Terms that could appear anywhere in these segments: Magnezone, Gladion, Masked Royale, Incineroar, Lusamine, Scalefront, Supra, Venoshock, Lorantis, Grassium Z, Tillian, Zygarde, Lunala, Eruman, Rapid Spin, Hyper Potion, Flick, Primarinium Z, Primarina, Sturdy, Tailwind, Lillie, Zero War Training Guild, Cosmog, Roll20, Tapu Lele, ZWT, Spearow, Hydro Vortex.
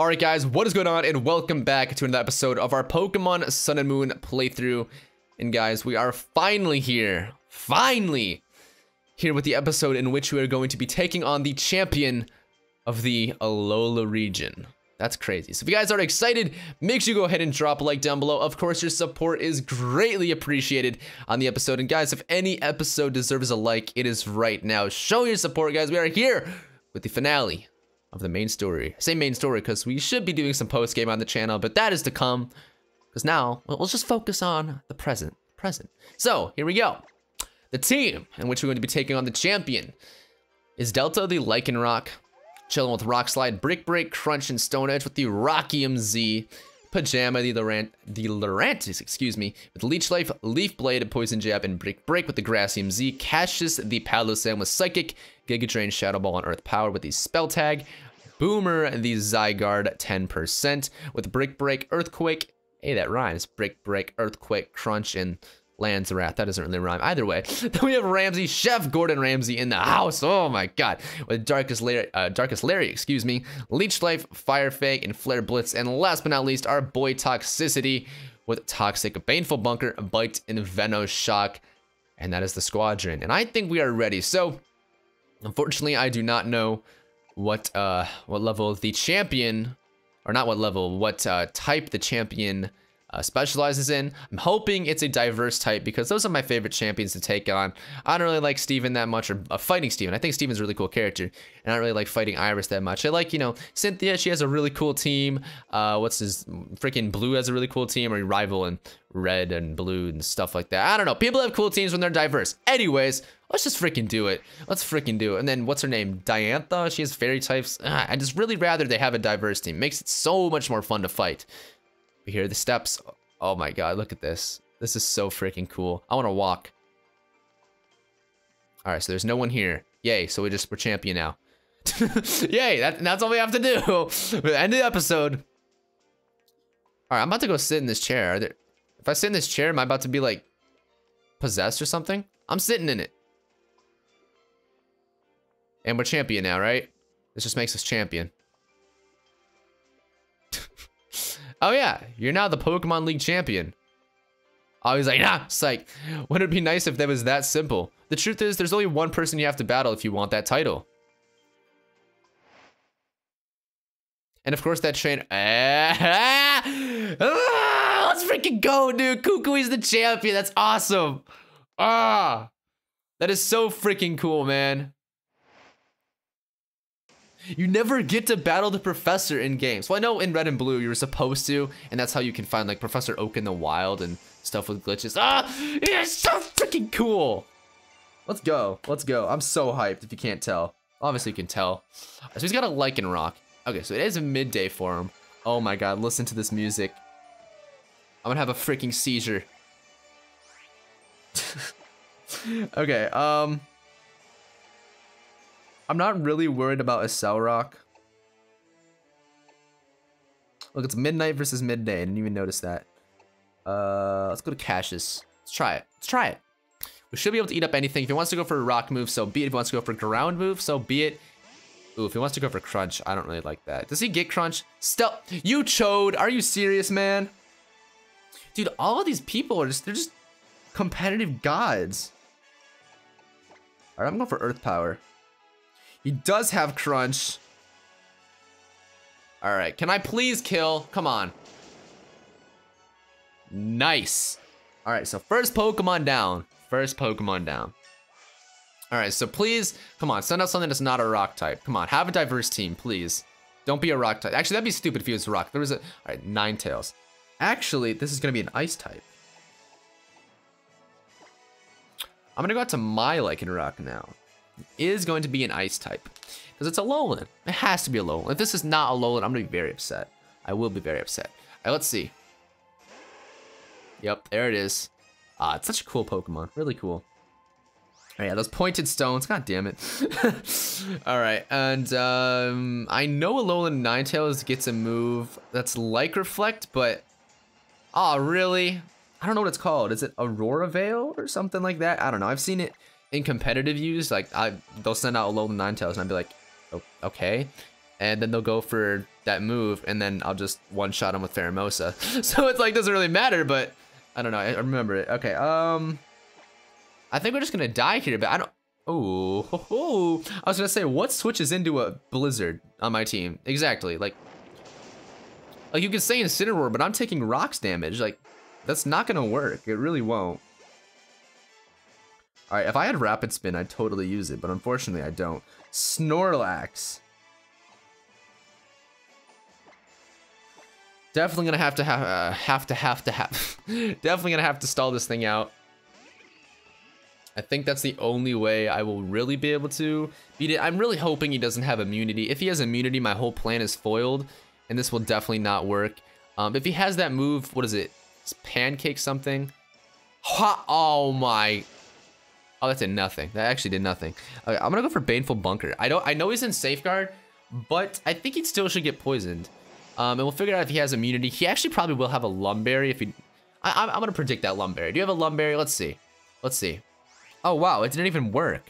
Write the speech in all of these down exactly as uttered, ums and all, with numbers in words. Alright guys, what is going on, and welcome back to another episode of our Pokemon Sun and Moon playthrough. And guys, we are finally here, finally here with the episode in which we are going to be taking on the champion of the Alola region. That's crazy. So if you guys are excited, make sure you go ahead and drop a like down below. Of course, your support is greatly appreciated on the episode. And guys, if any episode deserves a like, it is right now. Show your support, guys. We are here with the finale of the main story. I say main story because we should be doing some post-game on the channel, but that is to come. Because now, well, let's just focus on the present. Present. So, here we go. The team in which we're going to be taking on the champion is Delta the Lycanroc, chilling with Rock Slide, Brick Break, Crunch, and Stone Edge with the Rockium Z, Pajama the Lorant the Lorantis, excuse me, with Leech Life, Leaf Blade, and Poison Jab, and Brick Break with the Grassium Z, Cassius the Palosan with Psychic, Giga Drain, Shadow Ball, and Earth Power with the Spell Tag, Boomer the Zygarde ten percent with Brick Break, Earthquake, hey that rhymes, Brick Break, Earthquake, Crunch, and Land's Wrath. That doesn't really rhyme either way. Then we have Ramsey, Chef Gordon Ramsay in the house. Oh my god. With Darkest Larry, uh, Darkest Larry, excuse me. Leech Life, Fire Fake, and Flare Blitz. And last but not least, our boy Toxicity with Toxic, Baneful Bunker, Bite, and Venoshock. And that is the squadron. And I think we are ready. So, unfortunately, I do not know what uh, what level the champion, or not what level, what uh, type the champion Uh, specializes in. I'm hoping it's a diverse type because those are my favorite champions to take on. I don't really like Steven that much, or uh, fighting Steven. I think Steven's a really cool character, and I don't really like fighting Iris that much. I like, you know, Cynthia, she has a really cool team. Uh, what's his, freaking Blue has a really cool team, or Rival and Red and Blue and stuff like that. I don't know, people have cool teams when they're diverse. Anyways, let's just freaking do it. Let's freaking do it. And then what's her name? Diantha, she has fairy types. Ah, I just really rather they have a diverse team. Makes it so much more fun to fight. We hear the steps. Oh my god, look at this. This is so freaking cool. I want to walk. Alright, so there's no one here. Yay, so we just, we're champion now. Yay, that, that's all we have to do. End of the episode. Alright, I'm about to go sit in this chair. Are there, if I sit in this chair, am I about to be like possessed or something? I'm sitting in it. And we're champion now, right? This just makes us champion. Oh yeah, you're now the Pokemon League champion. I was like, nah, psych. Wouldn't it be nice if that was that simple? The truth is, there's only one person you have to battle if you want that title. And of course that train, let's freaking go, dude. Kukui's the champion, that's awesome. Ah, that is so freaking cool, man. You never get to battle the professor in games. Well, I know in Red and Blue you were supposed to, and that's how you can find like Professor Oak in the wild and stuff with glitches. Ah, it's so freaking cool. Let's go, let's go. I'm so hyped if you can't tell. Obviously you can tell. So he's got a Lycanroc. Okay, so it is a midday for him. Oh my god, listen to this music. I'm gonna have a freaking seizure. Okay, um... I'm not really worried about a Celerock. Look, it's midnight versus midday. I didn't even notice that. Uh, let's go to Cassius. Let's try it. Let's try it. We should be able to eat up anything. If he wants to go for a rock move, so be it. If he wants to go for a ground move, so be it. Ooh, if he wants to go for crunch, I don't really like that. Does he get crunch? Stop. You chode. Are you serious, man? Dude, all of these people are just, they're just competitive gods. All right, I'm going for Earth Power. He does have crunch. All right, can I please kill? Come on. Nice. All right, so first Pokemon down. First Pokemon down. All right, so please, come on, send out something that's not a rock type. Come on, have a diverse team, please. Don't be a rock type. Actually, that'd be stupid if he was rock. There was a, all right, Ninetales. Actually, this is gonna be an ice type. I'm gonna go out to my Lycanroc now. Is going to be an ice type because it's Alolan. It has to be Alolan. If this is not Alolan, I'm gonna be very upset. I will be very upset. All right, let's see. Yep, there it is. Ah, it's such a cool Pokemon. Really cool. Oh yeah, those pointed stones. God damn it. All right, and um, I know Alolan Ninetales gets a move that's like Reflect, but ah, oh, really? I don't know what it's called. Is it Aurora Veil or something like that? I don't know. I've seen it in competitive use, like I, they'll send out Alolan Ninetales, and I'd be like, oh, okay, and then they'll go for that move, and then I'll just one-shot him with Pheromosa. So it's like, doesn't really matter, but I don't know, I remember it. Okay, um, I think we're just gonna die here, but I don't, oh, ho, ho. I was gonna say, what switches into a Blizzard on my team? Exactly, like, like you could say Incineroar, but I'm taking Rock's damage, like, that's not gonna work, it really won't. All right, if I had Rapid Spin, I'd totally use it, but unfortunately I don't. Snorlax. Definitely gonna have to have, uh, have to have to have. Definitely gonna have to stall this thing out. I think that's the only way I will really be able to beat it. I'm really hoping he doesn't have immunity. If he has immunity, my whole plan is foiled, and this will definitely not work. Um, if he has that move, what is it? It's pancake something. Ha, oh my. Oh, that did nothing. That actually did nothing. Okay, I'm gonna go for Baneful Bunker. I don't. I know he's in Safeguard, but I think he still should get poisoned. Um, and we'll figure out if he has immunity. He actually probably will have a Lum Berry if he. I, I'm, I'm gonna predict that Lum Berry. Do you have a Lum Berry? Let's see. Let's see. Oh wow, it didn't even work.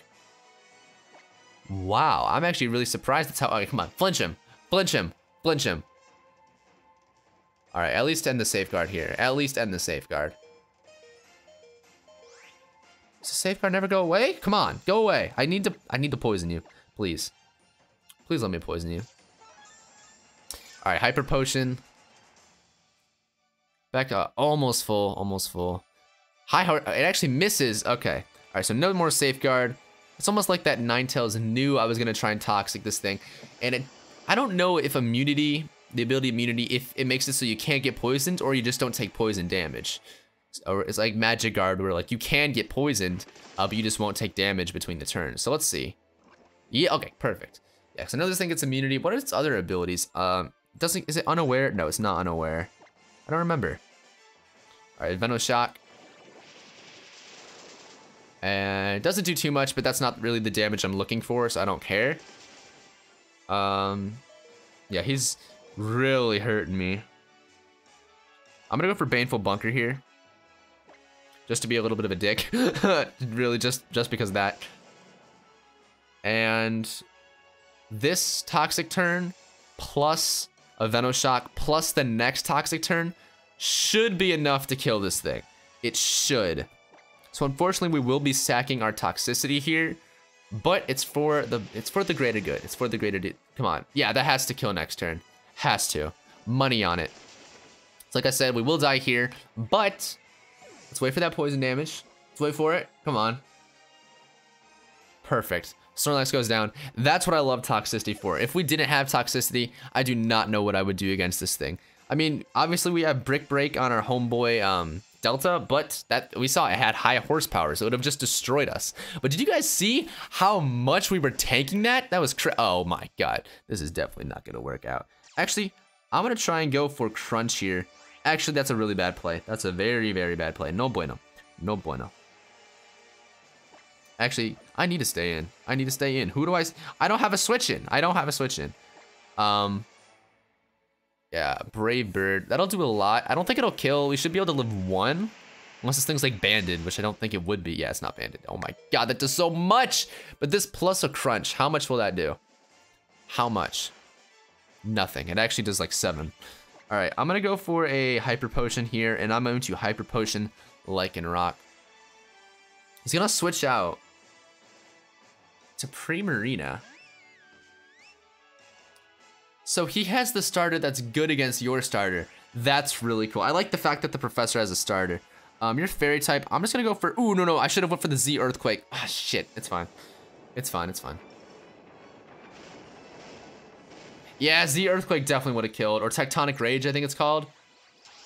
Wow, I'm actually really surprised. That's how. Okay, come on, flinch him, flinch him, flinch him. All right, at least end the Safeguard here. At least end the Safeguard. Does the Safeguard never go away? Come on, go away. I need to I need to poison you. Please. Please let me poison you. Alright, Hyper Potion. Back up. Almost full. Almost full. High heart. It actually misses. Okay. Alright, so no more Safeguard. It's almost like that Ninetales knew I was gonna try and toxic this thing. And it I don't know if immunity, the ability immunity, if it makes it so you can't get poisoned or you just don't take poison damage. Or it's like Magikarp where like you can get poisoned, uh, but you just won't take damage between the turns. So let's see. Yeah, okay, perfect. Yeah, so another thing gets immunity. What are its other abilities? Um, doesn't is it unaware? No, it's not unaware. I don't remember. Alright, Venoshock. And it doesn't do too much, but that's not really the damage I'm looking for, so I don't care. Um Yeah, he's really hurting me. I'm gonna go for Baneful Bunker here. Just to be a little bit of a dick. Really, just, just because of that. And this toxic turn, plus a Venoshock, plus the next toxic turn, should be enough to kill this thing. It should. So unfortunately, we will be sacking our toxicity here, but it's for the it's for the greater good. It's for the greater good. Come on. Yeah, that has to kill next turn. Has to. Money on it. So like I said, we will die here, but... Let's wait for that poison damage. Let's wait for it. Come on. Perfect. Snorlax goes down. That's what I love toxicity for. If we didn't have toxicity, I do not know what I would do against this thing. I mean, obviously we have Brick Break on our homeboy um, Delta, but that we saw it had high horsepower, so it would have just destroyed us. But did you guys see how much we were tanking that? That was cra- oh my god. This is definitely not going to work out. Actually, I'm going to try and go for Crunch here. Actually, that's a really bad play. That's a very, very bad play. No bueno. No bueno. Actually, I need to stay in. I need to stay in. Who do I... S I don't have a switch in. I don't have a switch in. Um, yeah, Brave Bird. That'll do a lot. I don't think it'll kill. We should be able to live one. Unless this thing's like banded, which I don't think it would be. Yeah, it's not banded. Oh my god, that does so much! But this plus a crunch, how much will that do? How much? Nothing. It actually does like seven. All right, I'm gonna go for a Hyper Potion here, and I'm going to Hyper Potion Lycanroc. He's gonna switch out to Primarina. So he has the starter that's good against your starter. That's really cool. I like the fact that the Professor has a starter. Um, you're Fairy type. I'm just gonna go for, ooh, no, no, I should have went for the Z Earthquake. Ah, shit, it's fine. It's fine, it's fine. Yeah, Z Earthquake definitely would have killed, or Tectonic Rage, I think it's called.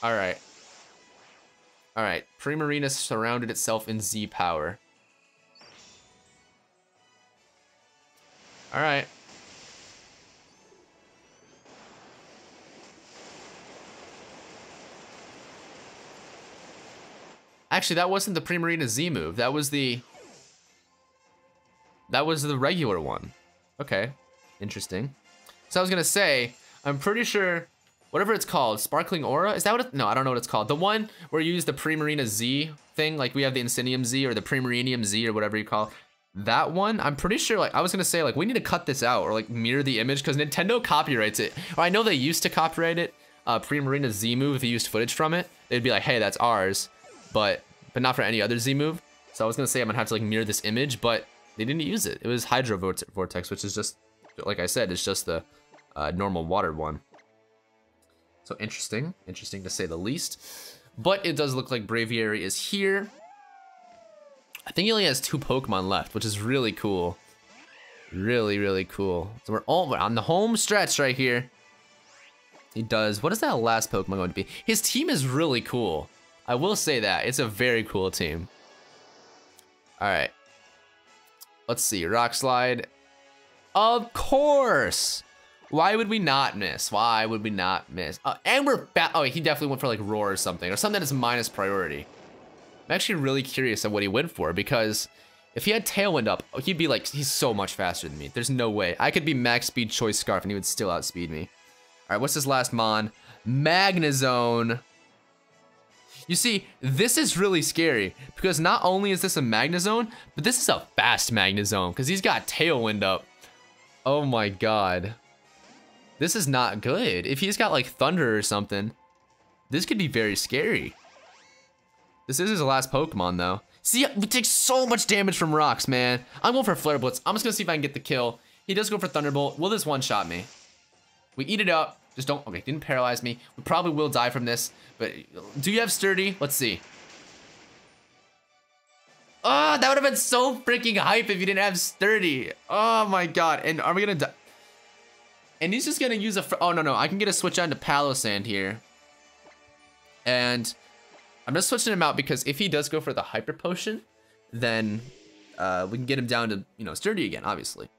All right. All right, Primarina surrounded itself in Z power. All right. Actually, that wasn't the Primarina Z move. That was the, that was the regular one. Okay, interesting. So I was gonna say, I'm pretty sure, whatever it's called, Sparkling Aura? Is that what it, no, I don't know what it's called. The one where you use the Primarina Z thing, like we have the Incinium Z or the Primarinium Z or whatever you call it. that one, I'm pretty sure, like, I was gonna say, like, we need to cut this out or, like, mirror the image because Nintendo copyrights it. Or I know they used to copyright it. Uh, Primarina Z move, if you used footage from it, they'd be like, hey, that's ours, but but not for any other Z move. So I was gonna say I'm gonna have to, like, mirror this image, but they didn't use it. It was Hydro Vortex, which is just, like I said, it's just the uh, normal water one. So interesting, interesting to say the least. But it does look like Braviary is here. I think he only has two Pokemon left, which is really cool. Really, really cool. So we're all we're on the home stretch right here. He does. What is that last Pokemon going to be? His team is really cool. I will say that. It's a very cool team. All right. Let's see. Rock Slide. Of course. Why would we not miss? Why would we not miss? Uh, and we're back. Oh, he definitely went for, like, Roar or something. Or something that is minus priority. I'm actually really curious at what he went for, because if he had Tailwind up, he'd be like, he's so much faster than me. There's no way. I could be max speed Choice Scarf and he would still outspeed me. All right, what's his last mon? Magnezone. You see, this is really scary because not only is this a Magnezone, but this is a fast Magnezone because he's got Tailwind up. Oh my god. This is not good. If he's got, like, Thunder or something, this could be very scary. This is his last Pokemon, though. See, we take so much damage from rocks, man. I'm going for Flare Blitz. I'm just going to see if I can get the kill. He does go for Thunderbolt. Will this one-shot me? We eat it up. Just don't... Okay, didn't paralyze me. We probably will die from this. But do you have Sturdy? Let's see. Oh, that would have been so freaking hype if you didn't have Sturdy. Oh, my God. And are we going to die? And he's just going to use a... Oh, no, no. I can get a switch on to Palosan here. And... I'm just switching him out because if he does go for the Hyper Potion, then uh, we can get him down to, you know, Sturdy again, obviously.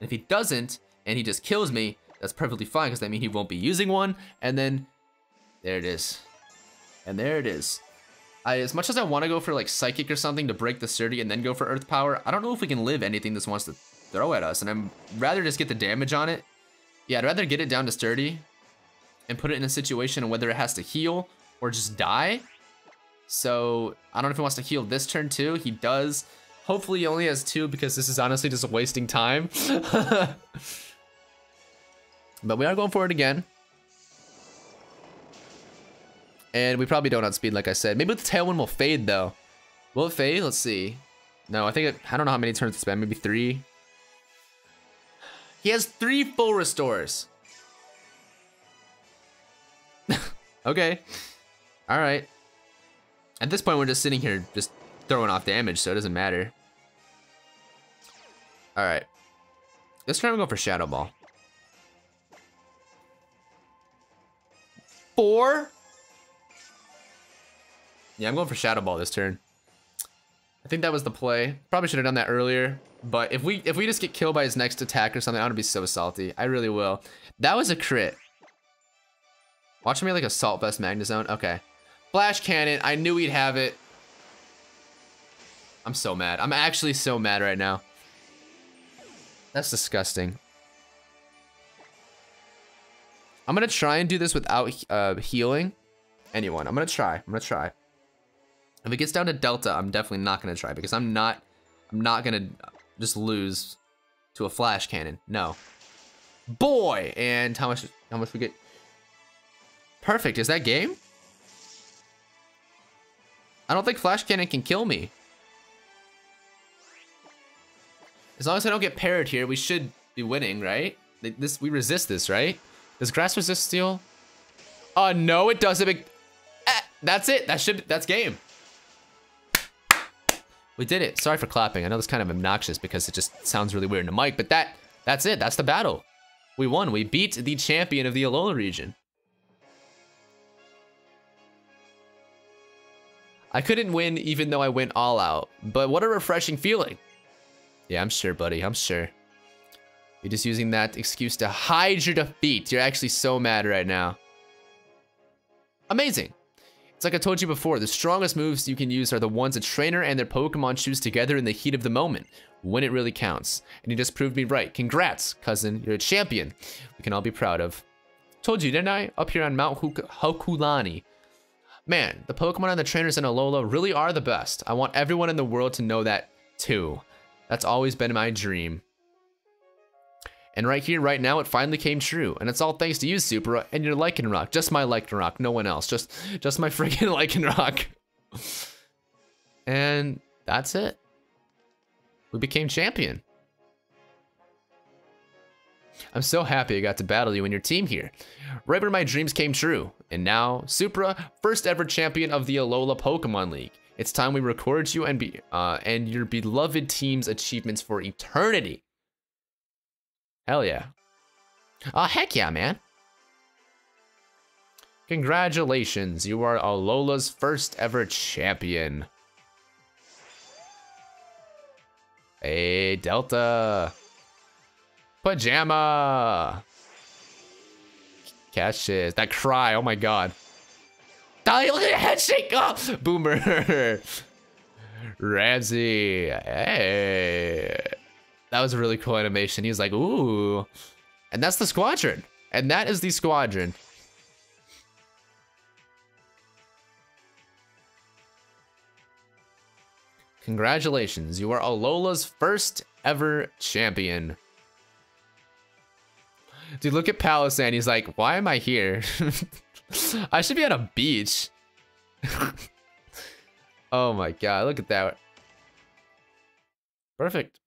And if he doesn't, and he just kills me, that's perfectly fine, because that means he won't be using one, and then, there it is. And there it is. I, as much as I want to go for, like, Psychic or something to break the Sturdy and then go for Earth Power, I don't know if we can live anything this wants to throw at us, and I'd rather just get the damage on it. Yeah, I'd rather get it down to Sturdy and put it in a situation whether it has to heal or just die. So, I don't know if he wants to heal this turn too. He does. Hopefully he only has two because this is honestly just wasting time. But we are going for it again. And we probably don't outspeed, like I said. Maybe the Tailwind will fade though. Will it fade? Let's see. No, I think, it, I don't know how many turns it's been. Maybe three. He has three full restores. Okay. All right. At this point, we're just sitting here just throwing off damage, so it doesn't matter. All right. Let's try and go for Shadow Ball. Four? Yeah, I'm going for Shadow Ball this turn. I think that was the play. Probably should have done that earlier, but if we if we just get killed by his next attack or something, I'm going to be so salty. I really will. That was a crit. Watch me like a Salt Vest Magnezone. Okay. Flash Cannon, I knew he'd have it. I'm so mad. I'm actually so mad right now. That's disgusting. I'm gonna try and do this without uh, healing anyone. I'm gonna try, I'm gonna try. If it gets down to Delta, I'm definitely not gonna try because I'm not, I'm not gonna just lose to a Flash Cannon, no. Boy, and how much, how much we get? Perfect, is that game? I don't think Flash Cannon can kill me. As long as I don't get parried here, we should be winning, right? This we resist this, right? Does grass resist steel? Oh uh, no, it doesn't. Be ah, that's it. That should. That's game. We did it. Sorry for clapping. I know that's kind of obnoxious because it just sounds really weird in the mic, but that that's it. That's the battle. We won. We beat the champion of the Alola region. I couldn't win even though I went all out, but what a refreshing feeling. Yeah, I'm sure, buddy, I'm sure. You're just using that excuse to hide your defeat. You're actually so mad right now. Amazing. It's like I told you before, the strongest moves you can use are the ones a trainer and their Pokemon choose together in the heat of the moment, when it really counts. And you just proved me right. Congrats, cousin, you're a champion. We can all be proud of. Told you, didn't I? Up here on Mount Hokulani. Man, the Pokemon and the trainers in Alola really are the best. I want everyone in the world to know that too. That's always been my dream. And right here, right now, it finally came true. And it's all thanks to you, Supra, and your Lycanroc. Just my Lycanroc, no one else. Just just my freaking Lycanroc. And that's it. We became champion. I'm so happy I got to battle you and your team here. Right where my dreams came true. And now, Supra, first ever champion of the Alola Pokemon League. It's time we record you and be uh, and your beloved team's achievements for eternity. Hell yeah. Oh, heck yeah, man. Congratulations, you are Alola's first ever champion. Hey, Delta. Pajama. Cassius. That cry, oh my god. Headshake! Oh, Boomer. Ramsey. Hey. That was a really cool animation. He was like, ooh. And that's the squadron. And that is the squadron. Congratulations. You are Alola's first ever champion. Dude, look at Palosan. He's like, why am I here? I should be at a beach. Oh my god. Look at that. Perfect.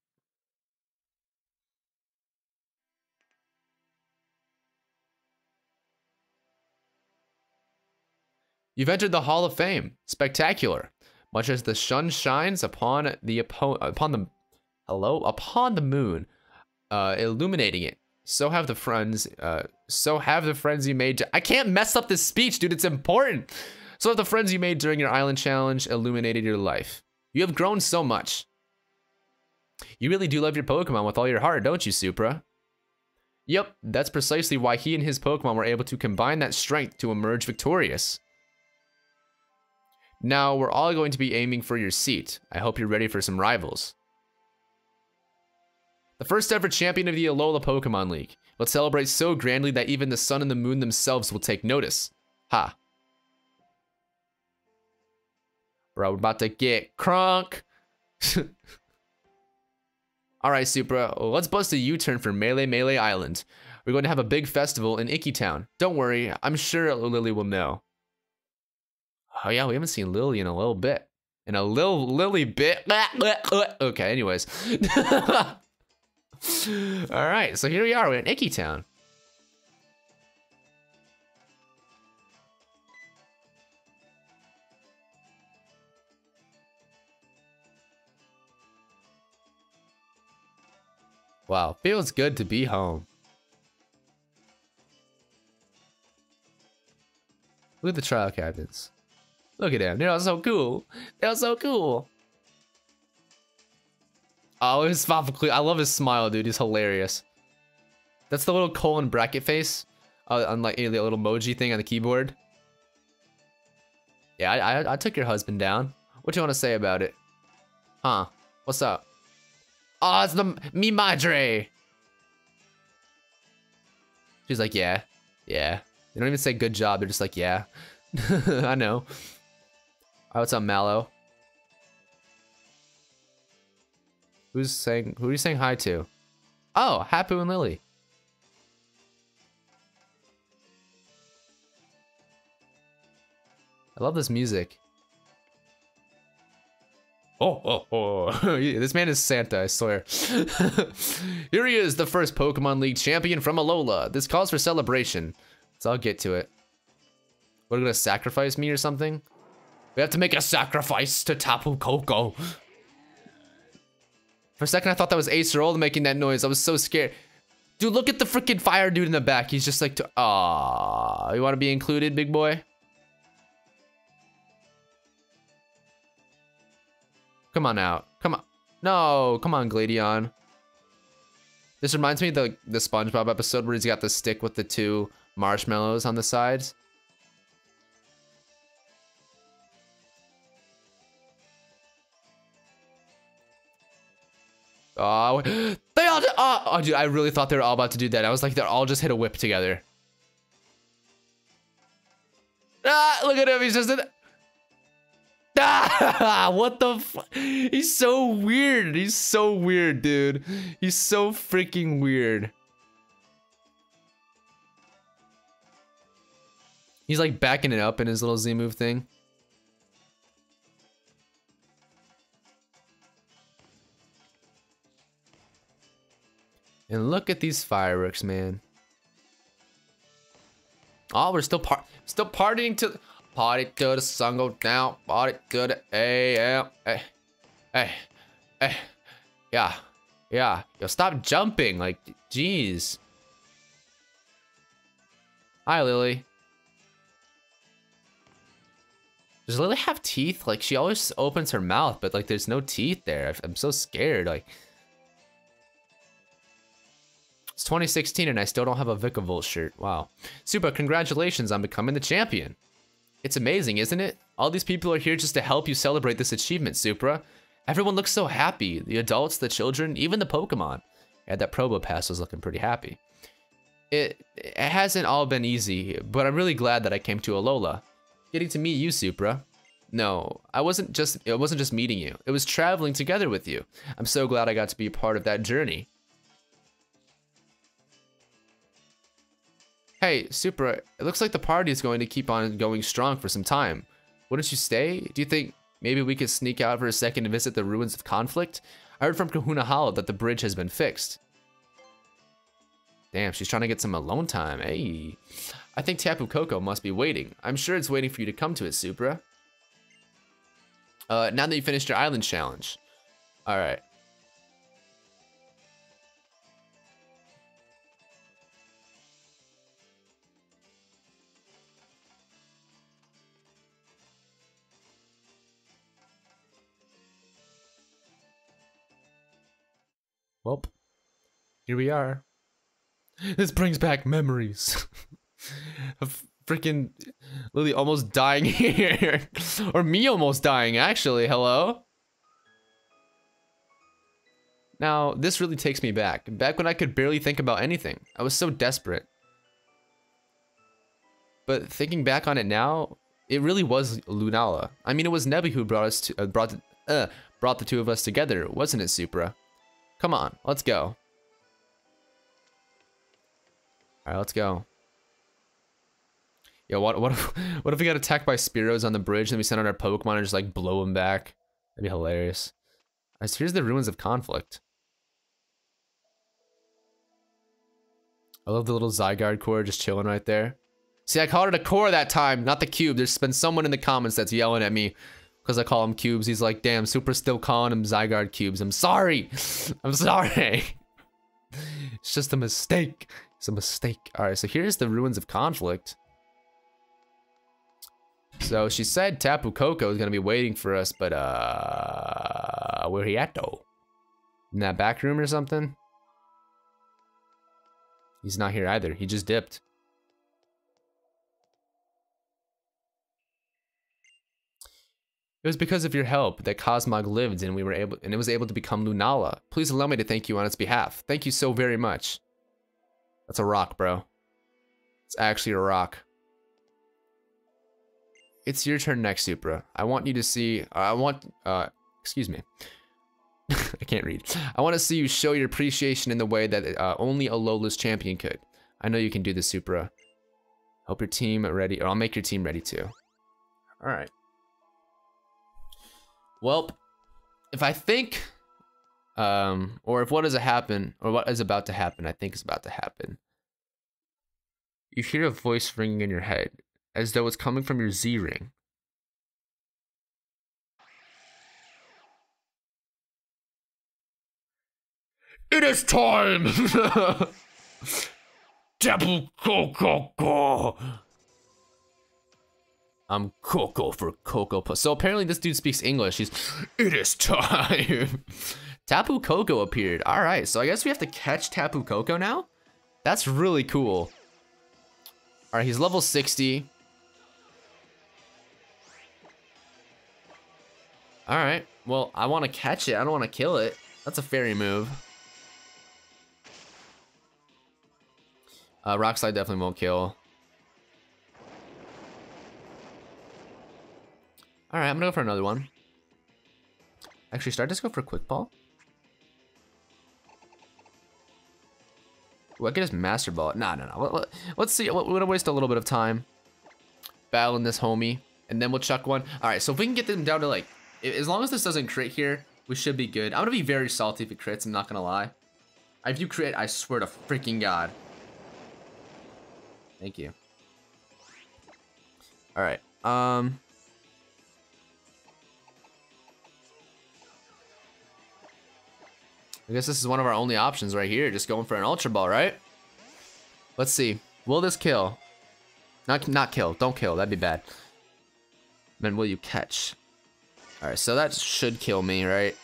You've entered the Hall of Fame. Spectacular. Much as the sun shines upon the upon, upon the hello upon the moon, uh, illuminating it. So have the friends. Uh, so have the friends you made. I can't mess up this speech, dude. It's important. So have the friends you made during your island challenge illuminated your life. You have grown so much. You really do love your Pokemon with all your heart, don't you, Supra? Yep, that's precisely why he and his Pokemon were able to combine that strength to emerge victorious. Now, we're all going to be aiming for your seat. I hope you're ready for some rivals. The first ever champion of the Alola Pokemon League. Let's celebrate so grandly that even the sun and the moon themselves will take notice. Ha. Bro, we're about to get crunk. Alright, Supra. Let's bust a U-turn for Melee Melee Island. We're going to have a big festival in Iki Town. Don't worry, I'm sure Lillie will know. Oh yeah, we haven't seen Lillie in a little bit. In a little Lillie bit. Okay, anyways. Alright, so here we are. We're in Iki Town. Wow, feels good to be home. Look at the trial captains. Look at them. They're all so cool. They're all so cool. Oh, his smile. I love his smile, dude. He's hilarious. That's the little colon bracket face. Uh, unlike the little emoji thing on the keyboard. Yeah, I, I, I took your husband down. What do you want to say about it? Huh? What's up? Oh, it's the mi madre. She's like, yeah. Yeah. They don't even say good job. They're just like, yeah. I know. Oh, it's on Mallow. Who's saying? Who are you saying hi to? Oh, Hapu and Lillie. I love this music. Oh, oh, oh! This man is Santa, I swear. Here he is, the first Pokemon League champion from Alola. This calls for celebration. So I'll get to it. What, are you gonna sacrifice me or something? We have to make a sacrifice to Tapu Koko. For a second, I thought that was Acerola making that noise. I was so scared. Dude, look at the freaking fire dude in the back. He's just like, ah, you want to be included, big boy? Come on out. Come on. No, come on, Gladion. This reminds me of the, the SpongeBob episode where he's got the stick with the two marshmallows on the sides. Oh, they all just, oh, oh, dude, I really thought they were all about to do that. I was like, they're all just hit a whip together. Ah, look at him. He's just in. Ah, what the fuck? He's so weird. He's so weird, dude. He's so freaking weird. He's like backing it up in his little Z move thing. And look at these fireworks, man. Oh, we're still par still partying to party till the sun go down, party till the A M. Hey, hey, hey, yeah, yeah. Yo, stop jumping, like, jeez. Hi, Lillie. Does Lillie have teeth? Like, she always opens her mouth, but like, there's no teeth there. I'm so scared. Like, it's twenty sixteen and I still don't have a Vikavolt shirt. Wow. Super, congratulations on becoming the champion. It's amazing, isn't it? All these people are here just to help you celebrate this achievement, Supra. Everyone looks so happy. The adults, the children, even the Pokemon. And that Probopass was looking pretty happy. It, it hasn't all been easy, but I'm really glad that I came to Alola. Getting to meet you, Supra. No, I wasn't just, it wasn't just meeting you. It was traveling together with you. I'm so glad I got to be a part of that journey. Hey, Supra, it looks like the party is going to keep on going strong for some time. Wouldn't you stay? Do you think maybe we could sneak out for a second and visit the Ruins of Conflict? I heard from Kahuna Hollow that the bridge has been fixed. Damn, she's trying to get some alone time, hey. I think Tapu Koko must be waiting. I'm sure it's waiting for you to come to it, Supra. Uh, now that you finished your island challenge. Alright. Well, here we are. This brings back memories of freaking Lillie almost dying here. Or me almost dying, actually. Hello? Now, this really takes me back. Back when I could barely think about anything. I was so desperate. But thinking back on it now, it really was Lunala. I mean, it was Nebi who brought us to, uh, brought, uh, brought the two of us together, wasn't it, Supra? Come on, let's go. Alright, let's go. Yo, what, what, if, what if we got attacked by Spearows on the bridge and we sent out our Pokemon and just like blow them back? That'd be hilarious. Alright, so here's the Ruins of Conflict. I love the little Zygarde core just chilling right there. See, I called it a core that time, not the cube. There's been someone in the comments that's yelling at me because I call him cubes. He's like, damn, Supra's still calling him Zygarde cubes. I'm sorry. I'm sorry. It's just a mistake. It's a mistake. Alright, so here's the Ruins of Conflict. So she said Tapu Koko is going to be waiting for us, but uh, where he at though? In that back room or something? He's not here either. He just dipped. It was because of your help that Cosmog lived and we were able and it was able to become Lunala. Please allow me to thank you on its behalf. Thank you so very much. That's a rock, bro. It's actually a rock. It's your turn next, Supra. I want you to see uh, I want uh excuse me. I can't read. I want to see you show your appreciation in the way that uh, only Alola's champion could. I know you can do this, Supra. Help your team ready, or I'll make your team ready too. All right. Well, if I think, um, or if what is to happen, or what is about to happen, I think is about to happen. You hear a voice ringing in your head, as though it's coming from your Z ring. It is time! Tapu Koko! I'm Coco for Coco Puss. So apparently this dude speaks English. He's, it is time. Tapu Koko appeared. All right, so I guess we have to catch Tapu Koko now? That's really cool. All right, he's level sixty. All right, well, I want to catch it. I don't want to kill it. That's a fairy move. Uh, Rock Slide definitely won't kill. All right, I'm gonna go for another one. Actually, start just go for Quick Ball. Ooh, I could just Master Ball. Nah, no, no. Let's see. We're gonna waste a little bit of time battling this homie, and then we'll chuck one. All right, so if we can get them down to like, as long as this doesn't crit here, we should be good. I'm gonna be very salty if it crits. I'm not gonna lie. If you crit, I swear to freaking God. Thank you. All right. Um. I guess this is one of our only options right here. Just going for an Ultra Ball, right? Let's see. Will this kill? Not, not kill. Don't kill. That'd be bad. Then will you catch? All right, so that should kill me, right?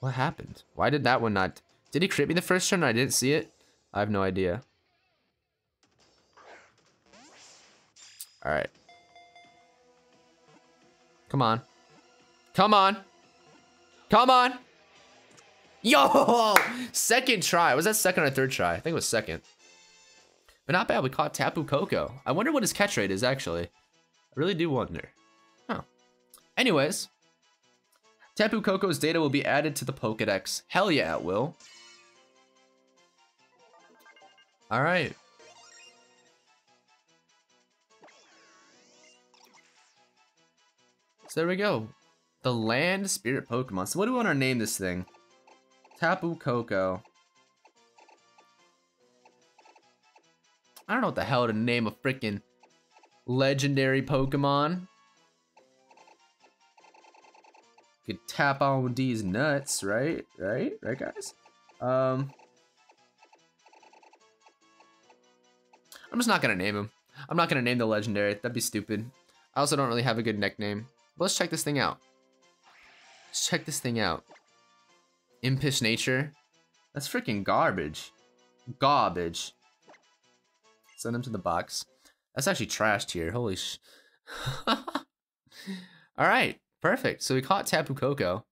What happened? Why did that one not... Did he crit me the first turn and I didn't see it? I have no idea. All right. Come on. Come on. Come on! Yo! Second try. Was that second or third try? I think it was second. But not bad. We caught Tapu Koko. I wonder what his catch rate is, actually. I really do wonder. Huh. Anyways. Tapu Koko's data will be added to the Pokedex. Hell yeah, it will. Alright. So there we go. The Land Spirit Pokemon. So what do we want to name this thing? Tapu Koko. I don't know what the hell to name a freaking legendary Pokemon. You could tap on these nuts, right? Right? Right, guys? Um, I'm just not going to name him. I'm not going to name the legendary. That'd be stupid. I also don't really have a good nickname. But let's check this thing out. Let's check this thing out. Impish nature. That's freaking garbage. Garbage. Send him to the box. That's actually trashed here. Holy sh. All right. Perfect. So we caught Tapu Koko.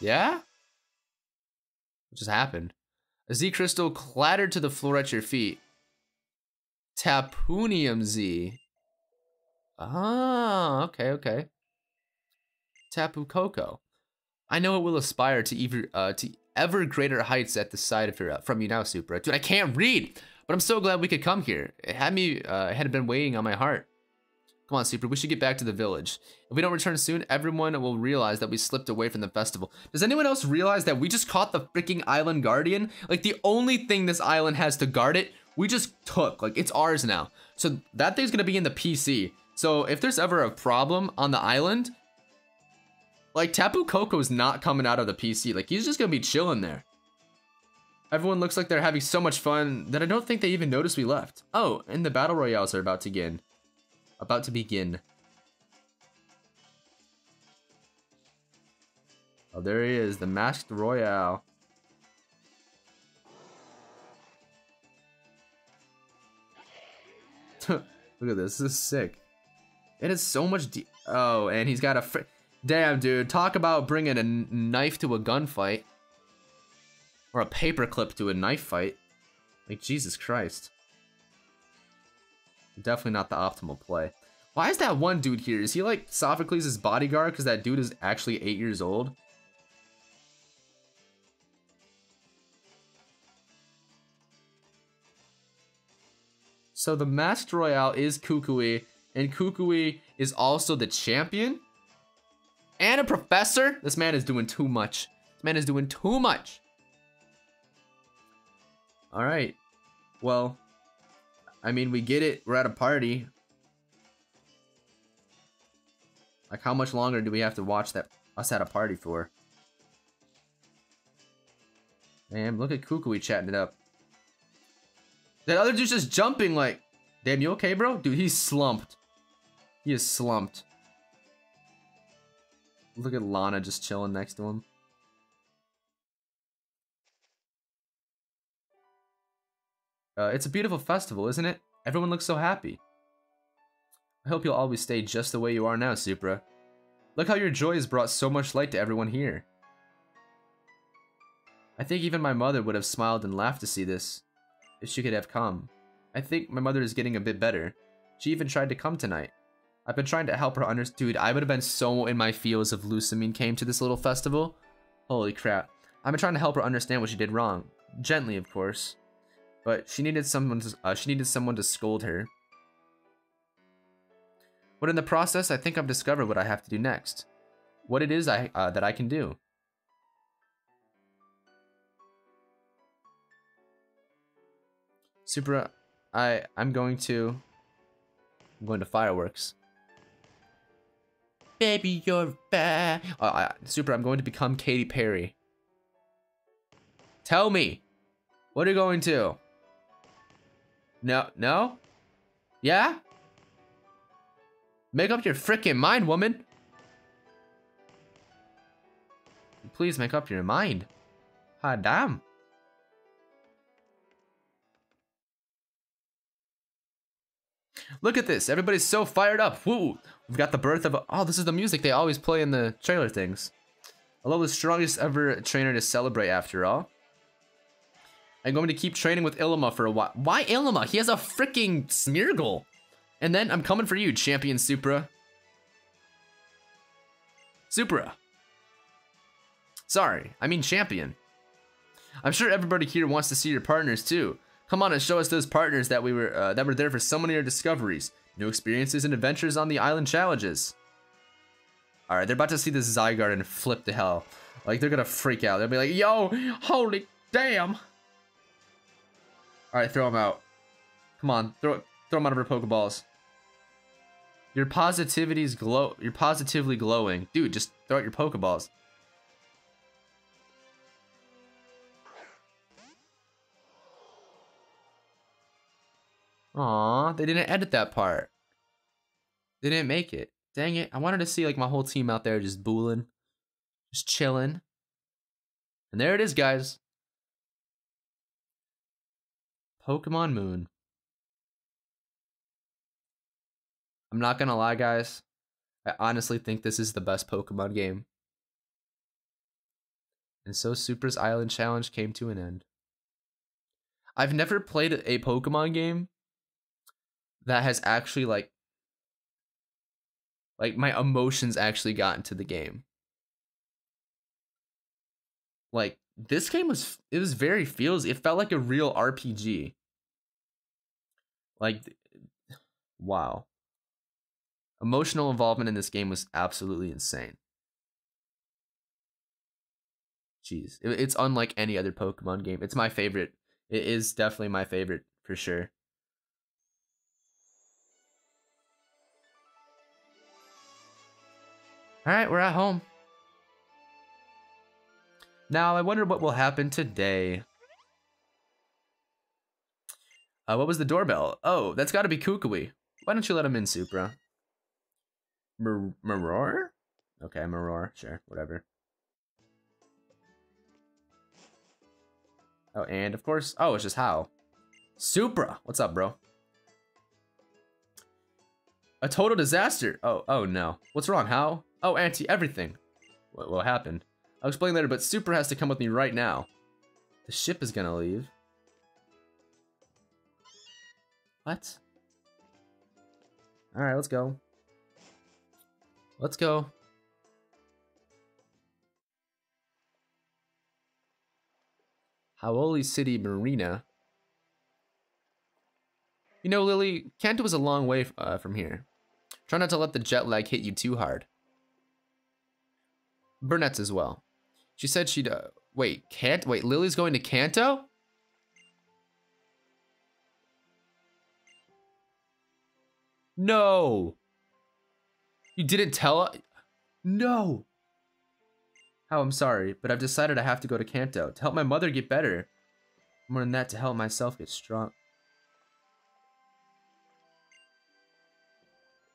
Yeah? What just happened? A Z crystal clattered to the floor at your feet. Tapunium Z. Ah, okay, okay. Tapu Koko. I know it will aspire to ever, uh, to ever greater heights at the side of your, from you now, Supra. Dude, I can't read, but I'm so glad we could come here. It had me, uh, it had been weighing on my heart. Come on, Supra, we should get back to the village. If we don't return soon, everyone will realize that we slipped away from the festival. Does anyone else realize that we just caught the freaking island guardian? Like, the only thing this island has to guard it, we just took. Like, it's ours now. So that thing's gonna be in the P C. So if there's ever a problem on the island, like, Tapu Koko's not coming out of the P C. Like, he's just gonna be chilling there. Everyone looks like they're having so much fun that I don't think they even noticed we left. Oh, and the battle royales are about to begin. About to begin. Oh, there he is, the Masked Royale. Look at this, this is sick. It is so much de- Oh, and he's got a fr- Damn, dude, talk about bringing a knife to a gunfight. Or a paperclip to a knife fight. Like, Jesus Christ. Definitely not the optimal play. Why is that one dude here? Is he like Sophocles' bodyguard? Because that dude is actually eight years old. So the Masked Royale is Kukui, and Kukui is also the champion? And a professor? This man is doing too much. This man is doing too much. All right. Well, I mean, we get it. We're at a party. Like, how much longer do we have to watch that us at a party for? Man, look at Kukui chatting it up. That other dude's just jumping like, damn, you okay, bro? Dude, he's slumped. He is slumped. Look at Lana just chilling next to him. Uh, it's a beautiful festival, isn't it? Everyone looks so happy. I hope you'll always stay just the way you are now, Supra. Look how your joy has brought so much light to everyone here. I think even my mother would have smiled and laughed to see this, if she could have come. I think my mother is getting a bit better. She even tried to come tonight. I've been trying to help her understand. Dude, I would have been so in my feels if Lusamine came to this little festival. Holy crap. I've been trying to help her understand what she did wrong. Gently, of course. But she needed someone to, uh, she needed someone to scold her. But in the process, I think I've discovered what I have to do next. What it is I, uh, that I can do. Supra, I, I'm going to... I'm going to fireworks. Baby, you're back. Uh, I, Supra, I'm going to become Katy Perry. Tell me. What are you going to? No? No? Yeah? Make up your frickin' mind, woman. Please make up your mind. Ah, damn. Look at this. Everybody's so fired up. Woo! We've got the birth of... A oh, this is the music they always play in the trailer things. Alola's strongest ever trainer to celebrate, after all. I'm going to keep training with Ilima for a while. Why Ilima? He has a freaking Smeargle. And then I'm coming for you, Champion Supra. Supra. Sorry, I mean Champion. I'm sure everybody here wants to see your partners too. Come on and show us those partners that we were uh, that were there for so many of your discoveries, new experiences and adventures on the island challenges. All right, they're about to see this Zygarde and flip to hell. Like they're gonna freak out. They'll be like, "Yo, holy damn!" All right, throw him out. Come on, throw it, throw him out of her Pokeballs. Your positivity's glow. You're positively glowing, dude. Just throw out your Pokeballs. Aw, they didn't edit that part. They didn't make it. Dang it. I wanted to see like my whole team out there just booling. Just chilling. And there it is, guys. Pokemon Moon. I'm not gonna lie, guys. I honestly think this is the best Pokemon game. And so Supra's Island Challenge came to an end. I've never played a Pokemon game that has actually like like my emotions actually got into the game. Like this game was it was very feels it felt like a real R P G. Like wow. Emotional involvement in this game was absolutely insane. Jeez, it, it's unlike any other Pokemon game. It's my favorite. It is definitely my favorite for sure. All right, we're at home. Now, I wonder what will happen today. Uh, what was the doorbell? Oh, that's got to be Kukui. Why don't you let him in, Supra? Maror? Okay, Maror. Sure, whatever. Oh, and of course... Oh, it's just Hau. Supra! What's up, bro? A total disaster! Oh, oh no. What's wrong, Hau? Oh, Auntie, everything. What, what happened? I'll explain later, but Supra has to come with me right now. The ship is gonna leave. What? Alright, let's go. Let's go. Haoli City Marina. You know, Lillie, Kanto was a long way uh, from here. Try not to let the jet lag hit you too hard. Burnett's as well. She said she'd... Uh, wait, can't... Wait, Lily's going to Kanto? No! You didn't tell... No! Hau, I'm sorry, but I've decided I have to go to Kanto to help my mother get better. More than that, to help myself get strong.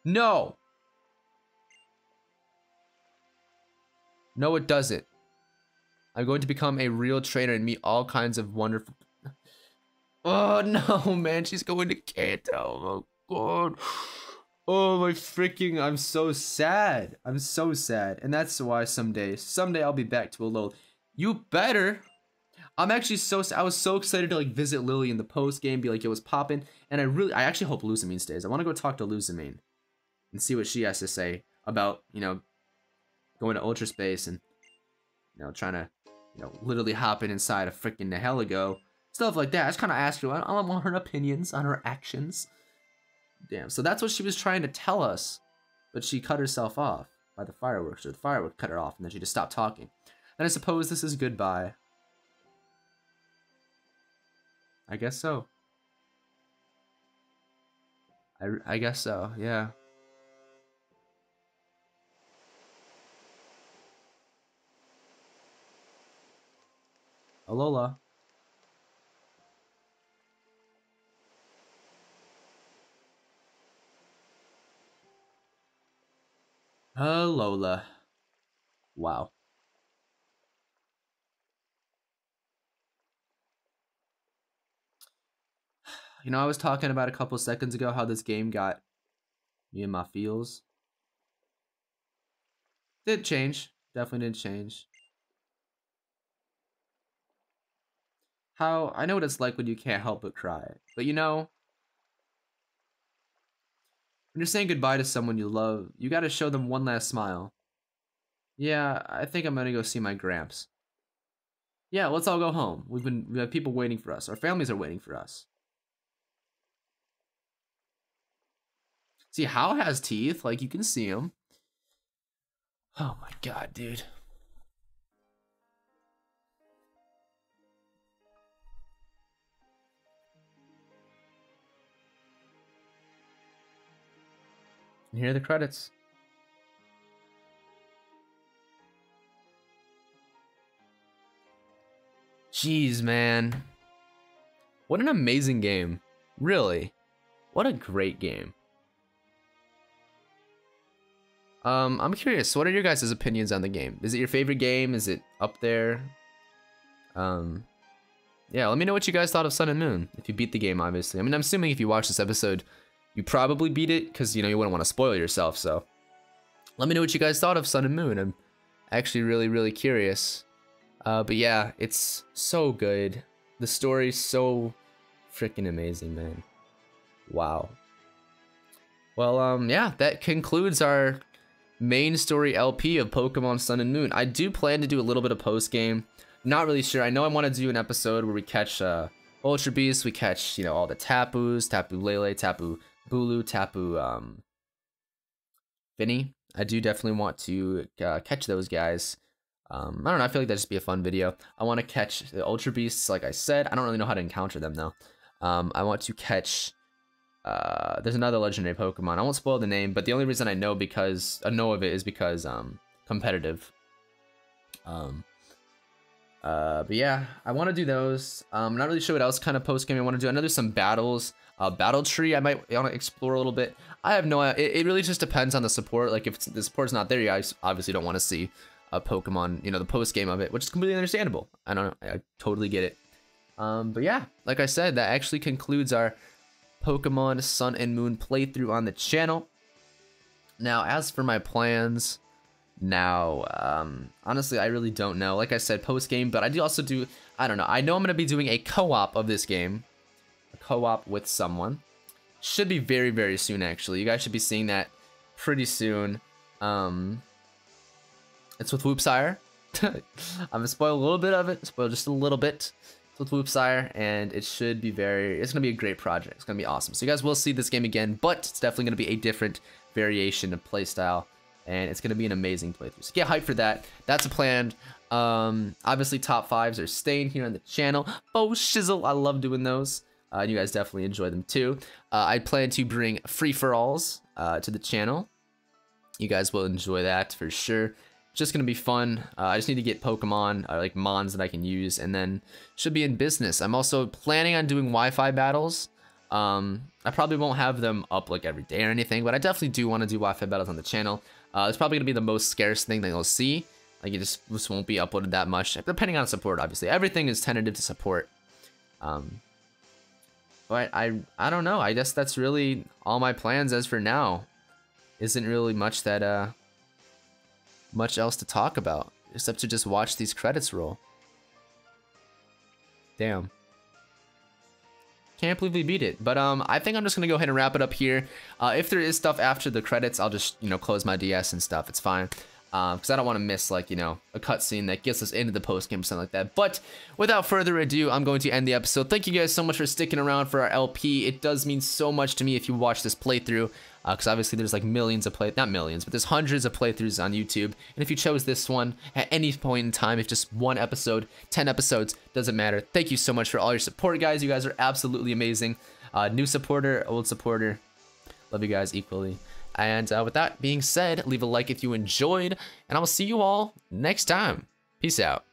No! No, it doesn't. I'm going to become a real trainer and meet all kinds of wonderful... Oh, no, man. She's going to Kanto. Oh, my God. Oh, my freaking... I'm so sad. I'm so sad. And that's why someday, someday I'll be back to Alola. You better. I'm actually so I was so excited to like visit Lillie in the post game, be like, it was popping, and I really I actually hope Lusamine stays. I want to go talk to Lusamine and see what she has to say about, you know, going to Ultra Space and, you know, trying to, you know, literally hopping inside a freaking Nihiligo, stuff like that. I just kind of asked her. I want her opinions on her actions. Damn. So that's what she was trying to tell us, but she cut herself off by the fireworks, or the firework cut her off, and then she just stopped talking. And I suppose this is goodbye. I guess so. I, I guess so, yeah. Alola. Alola. Wow. You know, I was talking about a couple seconds ago how this game got me and my feels. Did change. Definitely did change. How, I know what it's like when you can't help but cry. But you know, when you're saying goodbye to someone you love, you gotta show them one last smile. Yeah, I think I'm gonna go see my gramps. Yeah, let's all go home. We've been, we have people waiting for us. Our families are waiting for us. See, Hau has teeth. Like, you can see them. Oh my god, dude. And here are the credits. Jeez, man. What an amazing game. Really. What a great game. Um, I'm curious, what are your guys' opinions on the game? Is it your favorite game? Is it up there? Um, yeah, let me know what you guys thought of Sun and Moon. If you beat the game, obviously. I mean, I'm assuming if you watch this episode, you probably beat it, because, you know, you wouldn't want to spoil yourself, so. Let me know what you guys thought of Sun and Moon. I'm actually really, really curious. Uh, but yeah, it's so good. The story's so freaking amazing, man. Wow. Well, um, yeah, that concludes our main story L P of Pokemon Sun and Moon. I do plan to do a little bit of post game. Not really sure. I know I want to do an episode where we catch uh, Ultra Beast. We catch, you know, all the Tapus, Tapu Lele, Tapu Bulu, Tapu um, Vinny. I do definitely want to uh, catch those guys. Um, I don't know. I feel like that'd just be a fun video. I want to catch the Ultra Beasts, like I said. I don't really know how to encounter them though. Um, I want to catch. Uh, there's another legendary Pokemon. I won't spoil the name, but the only reason I know because I uh, know of it is because um competitive. Um. Uh, but yeah, I want to do those. Um, I'm not really sure what else kind of post game I want to do. I know there's some battles. Uh, battle tree. I might want to explore a little bit. I have no. It, it really just depends on the support. Like if it's, the support's not there, you guys obviously don't want to see a Pokemon. You know, the post game of it, which is completely understandable. I don't know. I, I totally get it. Um. But yeah, like I said, that actually concludes our Pokemon Sun and Moon playthrough on the channel. Now, as for my plans, now, um, honestly, I really don't know. Like I said, post-game, but I do also do, I don't know. I know I'm going to be doing a co-op of this game. A co-op with someone. Should be very, very soon, actually. You guys should be seeing that pretty soon. Um, it's with Whoopsire. I'm going to spoil a little bit of it. Spoil just a little bit. With Whoopsire, and it should be very, it's gonna be a great project. It's gonna be awesome. So you guys will see this game again, but it's definitely gonna be a different variation of playstyle, and it's gonna be an amazing playthrough. So get hyped for that. That's a plan. Um, obviously top fives are staying here on the channel. Oh, shizzle, I love doing those. Uh, and you guys definitely enjoy them too. Uh, I plan to bring free-for-alls uh, to the channel. You guys will enjoy that for sure. Just gonna be fun. Uh, I just need to get Pokemon, uh, like Mons that I can use, and then should be in business. I'm also planning on doing Wi-Fi battles. Um, I probably won't have them up like every day or anything, but I definitely do want to do Wi-Fi battles on the channel. Uh, it's probably gonna be the most scarce thing that you'll see. Like it just, just won't be uploaded that much, depending on support. Obviously, everything is tentative to support. Um, but I, I don't know. I guess that's really all my plans as for now. Isn't really much that uh. much else to talk about, except to just watch these credits roll. Damn. Can't believe we beat it, but um, I think I'm just gonna go ahead and wrap it up here. Uh, if there is stuff after the credits, I'll just, you know, close my D S and stuff. It's fine, um, because I don't want to miss, like, you know, a cutscene that gets us into the post game or something like that. But without further ado, I'm going to end the episode. Thank you guys so much for sticking around for our L P. It does mean so much to me if you watch this playthrough, because uh, obviously there's like millions of play, not millions, but there's hundreds of playthroughs on YouTube. And if you chose this one at any point in time, if just one episode, ten episodes, doesn't matter. Thank you so much for all your support, guys. You guys are absolutely amazing. Uh, new supporter, old supporter, love you guys equally. And uh, with that being said, leave a like if you enjoyed, and I will see you all next time. Peace out.